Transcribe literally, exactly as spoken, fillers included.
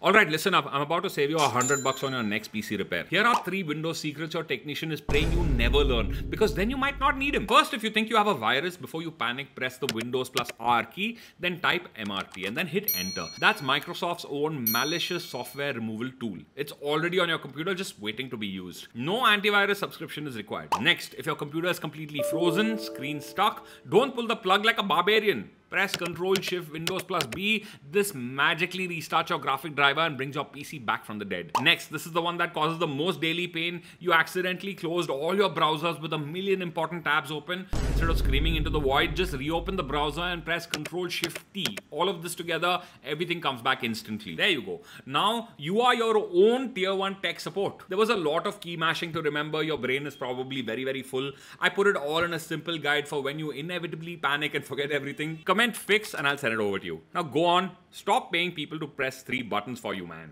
Alright, listen up. I'm about to save you a hundred bucks on your next P C repair. Here are three Windows secrets your technician is praying you never learn, because then you might not need him. First, if you think you have a virus, before you panic, press the Windows plus R key, then type M R T and then hit enter. That's Microsoft's own malicious software removal tool. It's already on your computer, just waiting to be used. No antivirus subscription is required. Next, if your computer is completely frozen, screen stuck, don't pull the plug like a barbarian. Press control shift windows plus B. This magically restarts your graphic driver and brings your P C back from the dead. Next, this is the one that causes the most daily pain. You accidentally closed all your browsers with a million important tabs open. Instead of screaming into the void, just reopen the browser and press control shift T. All of this together, everything comes back instantly. There you go. Now, you are your own tier one tech support. There was a lot of key mashing to remember. Your brain is probably very, very full. I put it all in a simple guide for when you inevitably panic and forget everything. Comment, fix, and I'll send it over to you. Now go on, stop paying people to press three buttons for you, man.